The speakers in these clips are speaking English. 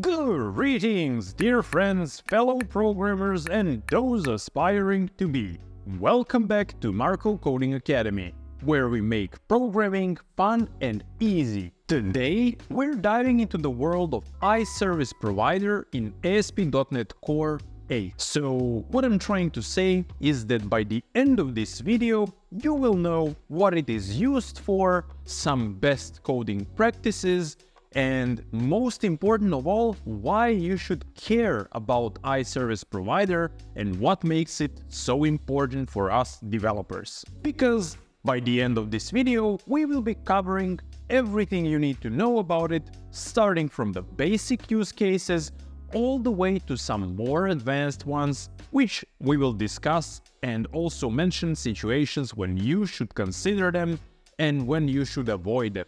Greetings, dear friends, fellow programmers, and those aspiring to be. Welcome back to Marko Code Academy, where we make programming fun and easy. Today, we're diving into the world of IServiceProvider in ASP.NET Core 8. So, what I'm trying to say is that by the end of this video, you will know what it is used for, some best coding practices, and most important of all, why you should care about IServiceProvider and what makes it so important for us developers. Because by the end of this video, we will be covering everything you need to know about it, starting from the basic use cases all the way to some more advanced ones, which we will discuss and also mention situations when you should consider them and when you should avoid them.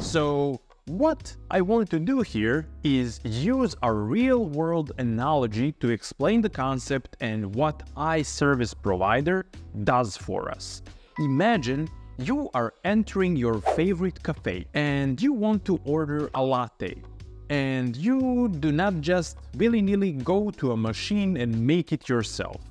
So, what I want to do here is use a real-world analogy to explain the concept and what IServiceProvider does for us. Imagine you are entering your favorite cafe and you want to order a latte. And you do not just willy-nilly go to a machine and make it yourself.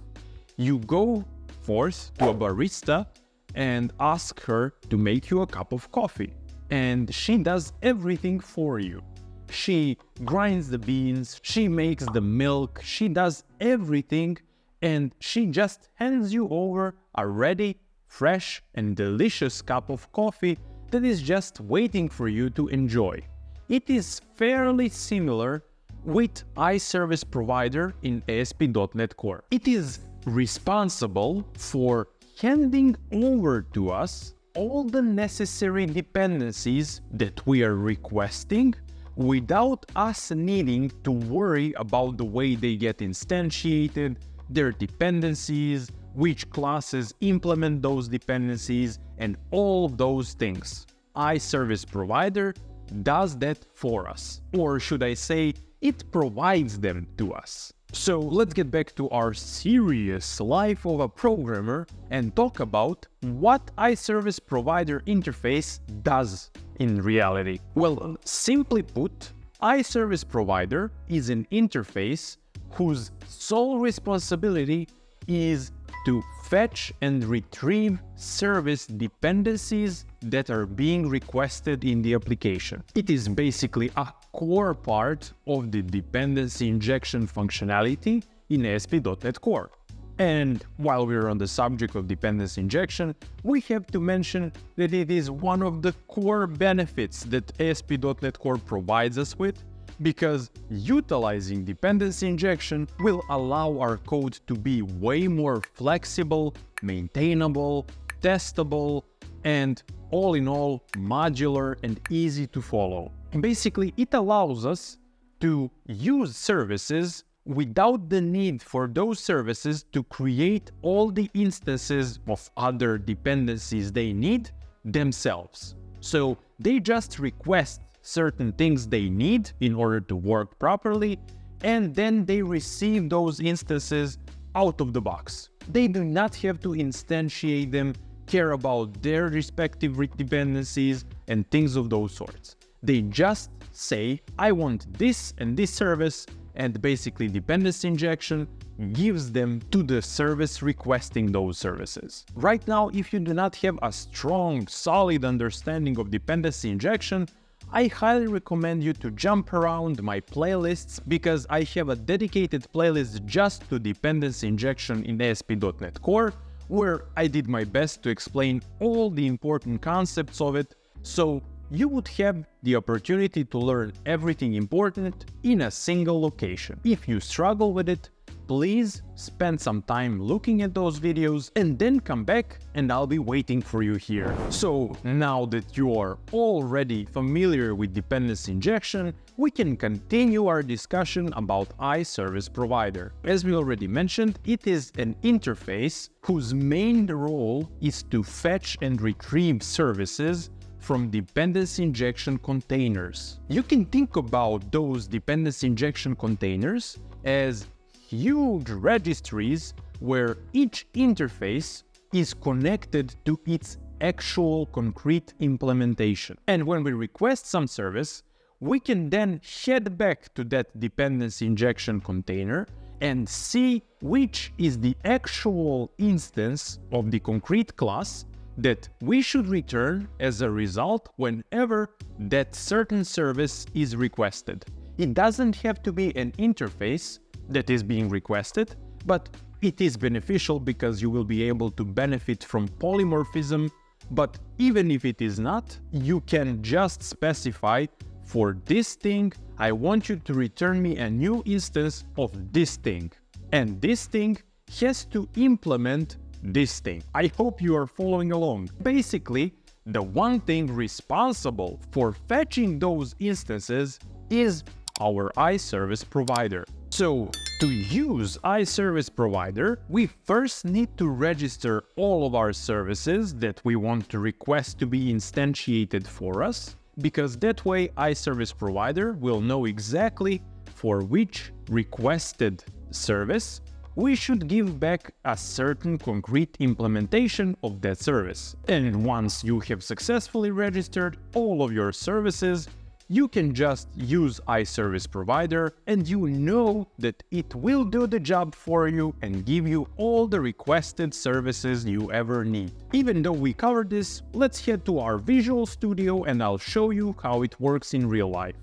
You go first to a barista and ask her to make you a cup of coffee. And she does everything for you. She grinds the beans, she makes the milk, she does everything, and she just hands you over a ready, fresh, and delicious cup of coffee that is just waiting for you to enjoy. It is fairly similar with IServiceProvider in ASP.NET Core. It is responsible for handing over to us all the necessary dependencies that we are requesting without us needing to worry about the way they get instantiated, their dependencies, which classes implement those dependencies, and all those things. IServiceProvider does that for us, or should I say, it provides them to us. So let's get back to our serious life of a programmer and talk about what IServiceProvider interface does in reality. Well, simply put, IServiceProvider is an interface whose sole responsibility is to fetch and retrieve service dependencies that are being requested in the application. It is basically a core part of the dependency injection functionality in ASP.NET Core. And while we're on the subject of dependency injection, we have to mention that it is one of the core benefits that ASP.NET Core provides us with, because utilizing dependency injection will allow our code to be way more flexible, maintainable, testable, and all in all, modular and easy to follow. And basically, it allows us to use services without the need for those services to create all the instances of other dependencies they need themselves. So they just request certain things they need in order to work properly, and then they receive those instances out of the box. They do not have to instantiate them, care about their respective dependencies, and things of those sorts. They just say, I want this and this service, and basically dependency injection gives them to the service requesting those services. Right now, if you do not have a strong, solid understanding of dependency injection, I highly recommend you to jump around my playlists, because I have a dedicated playlist just to dependency injection in ASP.NET Core, where I did my best to explain all the important concepts of it, so you would have the opportunity to learn everything important in a single location. If you struggle with it, please spend some time looking at those videos and then come back, and I'll be waiting for you here. So now that you are already familiar with dependency injection, we can continue our discussion about IServiceProvider. As we already mentioned, it is an interface whose main role is to fetch and retrieve services from dependency injection containers. You can think about those dependency injection containers as huge registries where each interface is connected to its actual concrete implementation. And when we request some service, we can then head back to that dependency injection container and see which is the actual instance of the concrete class that we should return as a result whenever that certain service is requested. It doesn't have to be an interface that is being requested, but it is beneficial because you will be able to benefit from polymorphism. But even if it is not, you can just specify, for this thing, I want you to return me a new instance of this thing. And this thing has to implement this thing. I hope you are following along. Basically, the one thing responsible for fetching those instances is our IServiceProvider. So, to use IServiceProvider, we first need to register all of our services that we want to request to be instantiated for us, because that way IServiceProvider will know exactly for which requested service we should give back a certain concrete implementation of that service. And once you have successfully registered all of your services, you can just use IServiceProvider, and you know that it will do the job for you and give you all the requested services you ever need. Even though we covered this, let's head to our Visual Studio and I'll show you how it works in real life.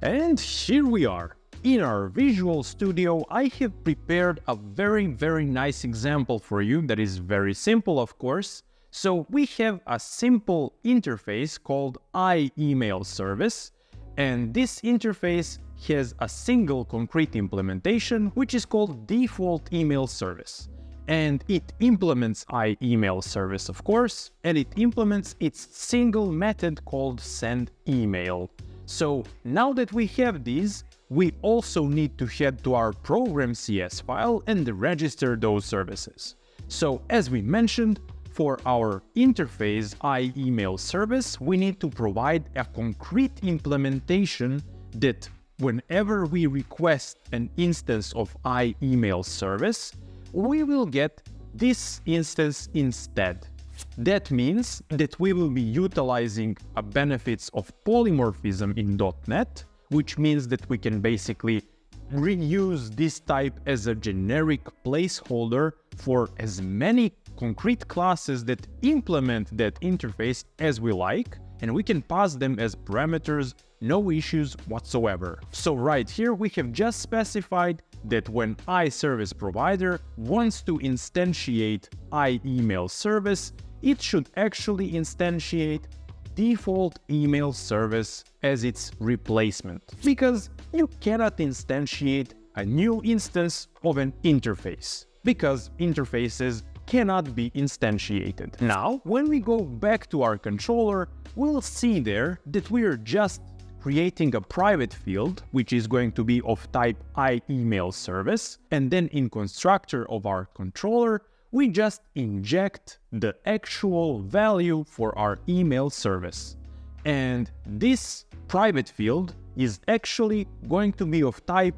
And here we are. In our Visual Studio, I have prepared a very nice example for you that is very simple, of course. So we have a simple interface called IEmailService, and this interface has a single concrete implementation, which is called DefaultEmailService. And it implements IEmailService, of course, and it implements its single method called sendEmail. So now that we have these, we also need to head to our Program.cs file and register those services. So as we mentioned, for our interface IEmailService, we need to provide a concrete implementation that whenever we request an instance of IEmailService, we will get this instance instead. That means that we will be utilizing the benefits of polymorphism in .NET, which means that we can basically reuse this type as a generic placeholder for as many concrete classes that implement that interface as we like, and we can pass them as parameters, no issues whatsoever. So right here we have just specified that when IServiceProvider wants to instantiate IEmailService, it should actually instantiate DefaultEmailService as its replacement, because you cannot instantiate a new instance of an interface, because interfaces cannot be instantiated. Now, when we go back to our controller, we'll see there that we are just creating a private field, which is going to be of type IEmailService, and then in constructor of our controller, we just inject the actual value for our email service. And this private field is actually going to be of type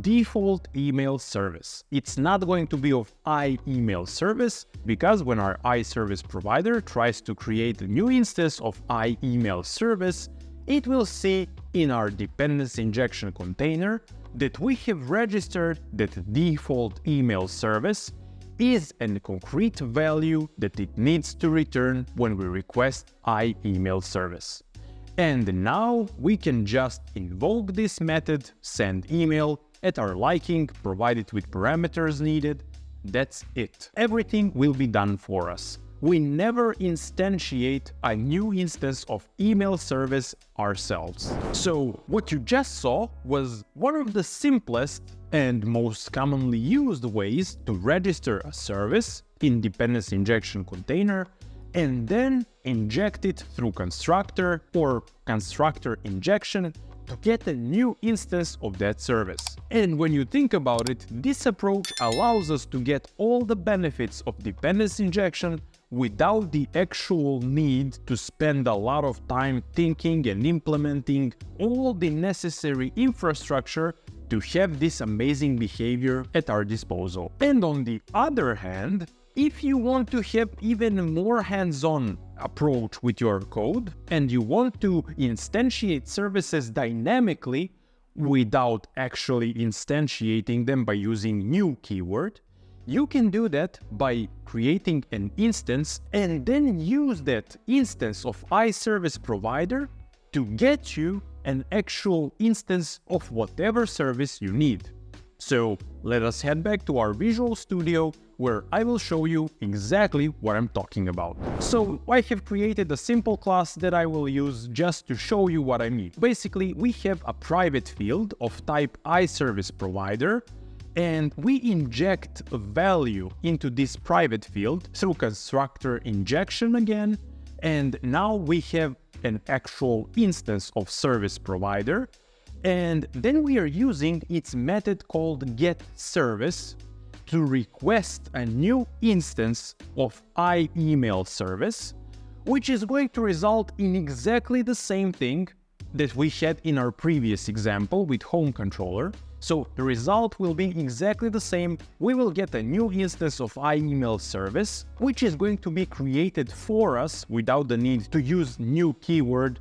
DefaultEmailService. It's not going to be of IEmailService, because when our IServiceProvider tries to create a new instance of IEmailService, it will see in our dependency injection container that we have registered that DefaultEmailService is a concrete value that it needs to return when we request IEmailService. And now we can just invoke this method sendEmail at our liking, provided with parameters needed. That's it. Everything will be done for us. We never instantiate a new instance of email service ourselves. So what you just saw was one of the simplest and most commonly used ways to register a service in dependency injection container and then inject it through constructor or constructor injection to get a new instance of that service. And when you think about it, this approach allows us to get all the benefits of dependency injection without the actual need to spend a lot of time thinking and implementing all the necessary infrastructure to have this amazing behavior at our disposal. And on the other hand, If you want to have even more hands-on approach with your code and you want to instantiate services dynamically without actually instantiating them by using new keyword, you can do that by creating an instance and then use that instance of IServiceProvider to get you an actual instance of whatever service you need. So let us head back to our Visual Studio where I will show you exactly what I'm talking about. So I have created a simple class that I will use just to show you what I mean. Basically, we have a private field of type IServiceProvider, and we inject a value into this private field through constructor injection again. And now we have an actual instance of service provider. And then we are using its method called getService to request a new instance of IEmailService, which is going to result in exactly the same thing that we had in our previous example with HomeController. So the result will be exactly the same. We will get a new instance of IEmailService, which is going to be created for us without the need to use new keyword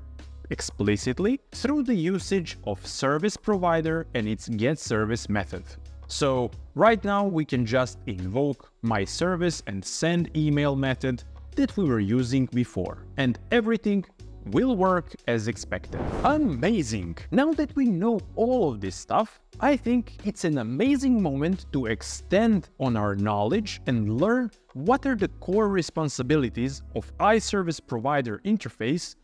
explicitly through the usage of service provider and its getService method. So right now we can just invoke myService and sendEmail method that we were using before, and everything will work as expected. Amazing! Now that we know all of this stuff, I think it's an amazing moment to extend on our knowledge and learn what are the core responsibilities of IServiceProvider interface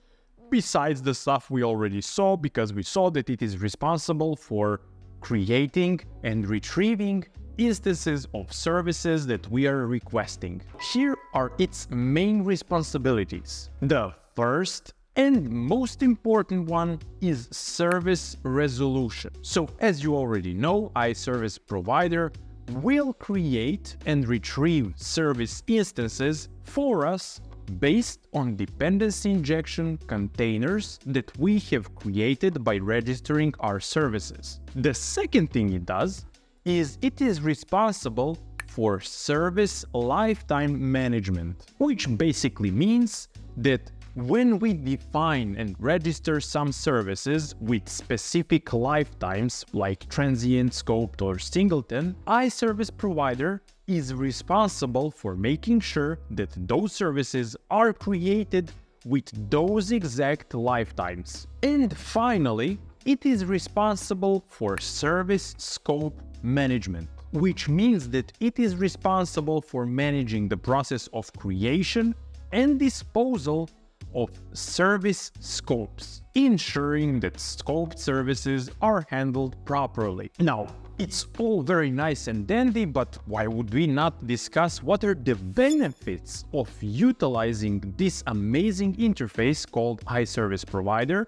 besides the stuff we already saw, because we saw that it is responsible for creating and retrieving instances of services that we are requesting. Here are its main responsibilities. The first and most important one is service resolution. So as you already know, IServiceProvider will create and retrieve service instances for us based on dependency injection containers that we have created by registering our services. The second thing it does is it is responsible for service lifetime management, which basically means that when we define and register some services with specific lifetimes like Transient, Scoped or Singleton, IServiceProvider is responsible for making sure that those services are created with those exact lifetimes. And finally, it is responsible for service scope management, which means that it is responsible for managing the process of creation and disposal of service scopes, ensuring that scoped services are handled properly. Now, it's all very nice and dandy, but why would we not discuss what are the benefits of utilizing this amazing interface called IServiceProvider?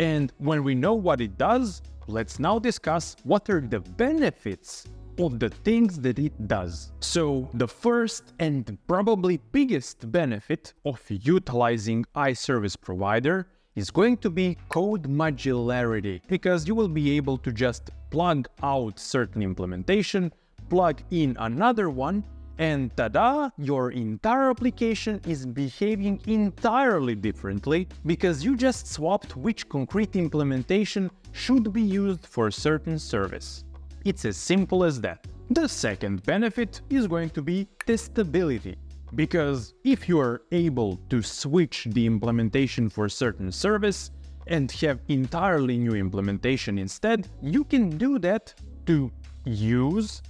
And when we know what it does, let's now discuss what are the benefits of the things that it does. So the first and probably biggest benefit of utilizing IServiceProvider is going to be code modularity, because you will be able to just plug out certain implementation, plug in another one, and tada, your entire application is behaving entirely differently because you just swapped which concrete implementation should be used for a certain service. It's as simple as that. The second benefit is going to be testability, because if you are able to switch the implementation for a certain service and have entirely new implementation instead, you can do that to use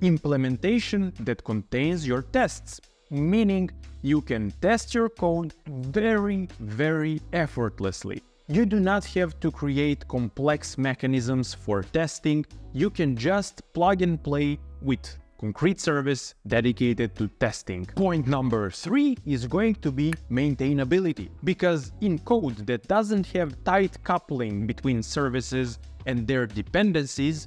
implementation that contains your tests, meaning you can test your code very, very effortlessly. You do not have to create complex mechanisms for testing. You can just plug and play with concrete service dedicated to testing. Point number three is going to be maintainability, because in code that doesn't have tight coupling between services and their dependencies,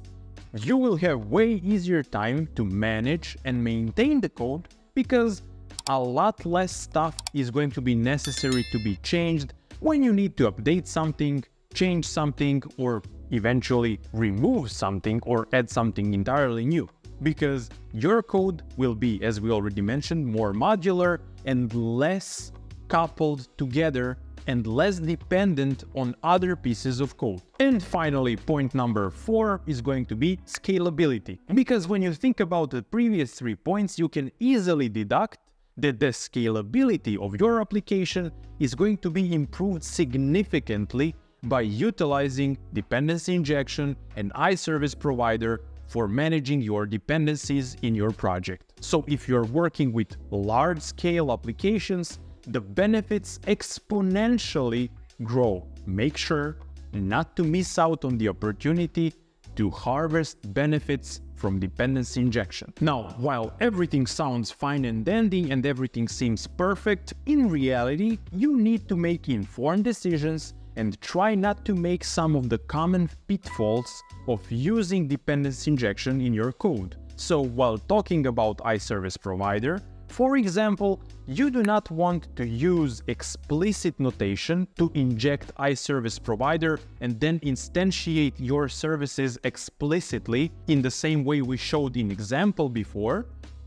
you will have way easier time to manage and maintain the code because a lot less stuff is going to be necessary to be changed when you need to update something, change something, or eventually remove something or add something entirely new. because your code will be, as we already mentioned, more modular and less coupled together and less dependent on other pieces of code. And finally, point number 4 is going to be scalability. Because when you think about the previous 3 points, you can easily deduct that the scalability of your application is going to be improved significantly by utilizing dependency injection and IServiceProvider for managing your dependencies in your project. So if you're working with large-scale applications, the benefits exponentially grow. Make sure not to miss out on the opportunity to harvest benefits from dependency injection. Now, while everything sounds fine and dandy and everything seems perfect, in reality, you need to make informed decisions and try not to make some of the common pitfalls of using dependency injection in your code. So while talking about IServiceProvider, for example, you do not want to use explicit notation to inject IServiceProvider and then instantiate your services explicitly in the same way we showed in example before,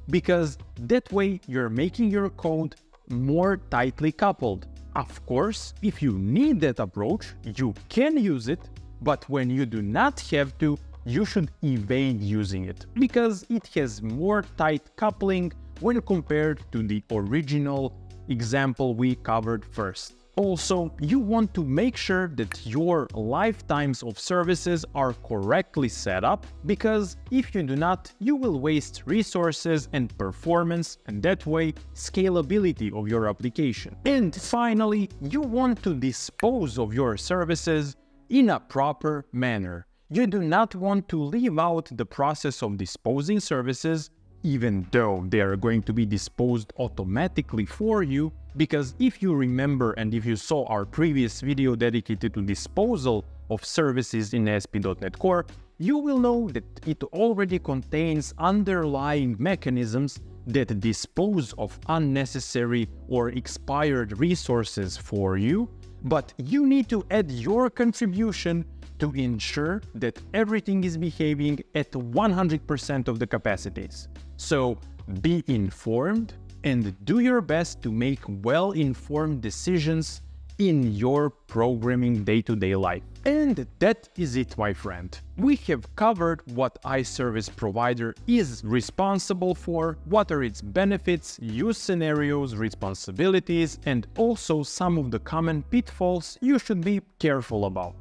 because that way you're making your code more tightly coupled. Of course, if you need that approach, you can use it, but when you do not have to, you should evade using it, because it has more tight coupling when compared to the original example we covered first. Also, you want to make sure that your lifetimes of services are correctly set up, because if you do not, you will waste resources and performance, and that way, scalability of your application. And finally, you want to dispose of your services in a proper manner. You do not want to leave out the process of disposing services, even though they are going to be disposed automatically for you, because if you remember and if you saw our previous video dedicated to disposal of services in ASP.NET Core, you will know that it already contains underlying mechanisms that dispose of unnecessary or expired resources for you, but you need to add your contribution to ensure that everything is behaving at 100% of the capacities. So be informed and do your best to make well-informed decisions in your programming day-to-day life. And that is it, my friend. We have covered what IServiceProvider is responsible for, what are its benefits, use scenarios, responsibilities, and also some of the common pitfalls you should be careful about.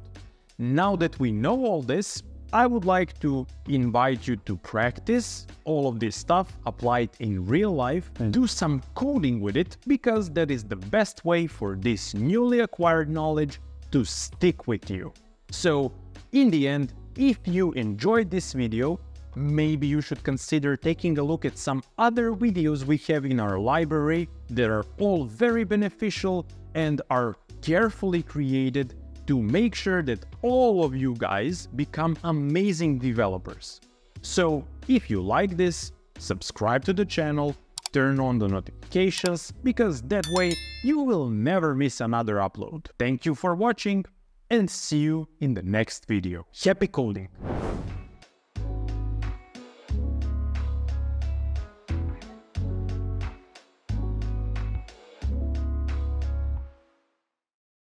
Now that we know all this, I would like to invite you to practice all of this stuff applied in real life, do some coding with it, because that is the best way for this newly acquired knowledge to stick with you. So, in the end, if you enjoyed this video, maybe you should consider taking a look at some other videos we have in our library that are all very beneficial and are carefully created to make sure that all of you guys become amazing developers. So if you like this, subscribe to the channel, turn on the notifications, because that way you will never miss another upload. Thank you for watching and see you in the next video. Happy coding!